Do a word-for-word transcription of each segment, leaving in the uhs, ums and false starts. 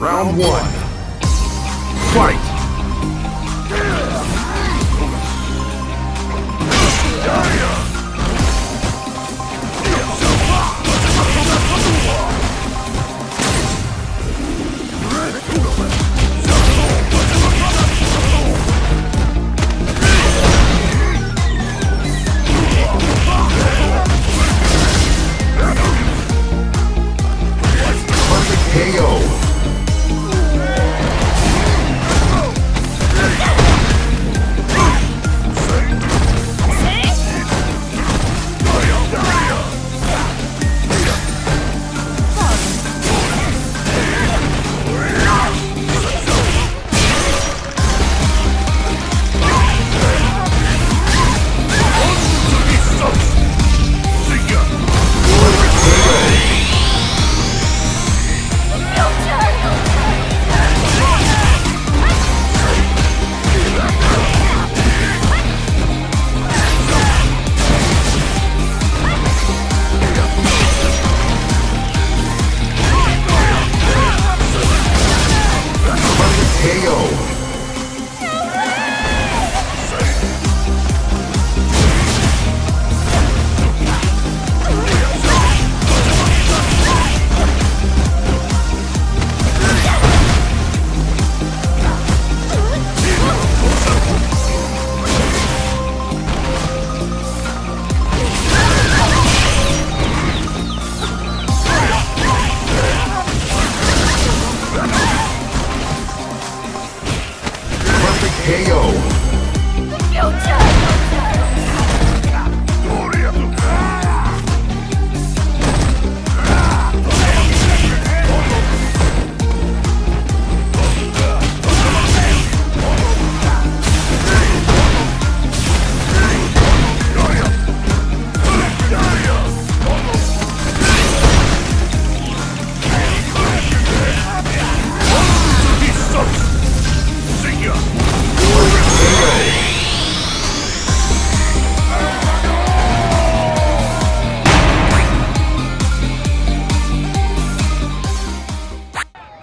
Round one. Fight! Round one. Fight!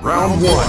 Come on.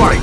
Fight!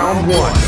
Round one.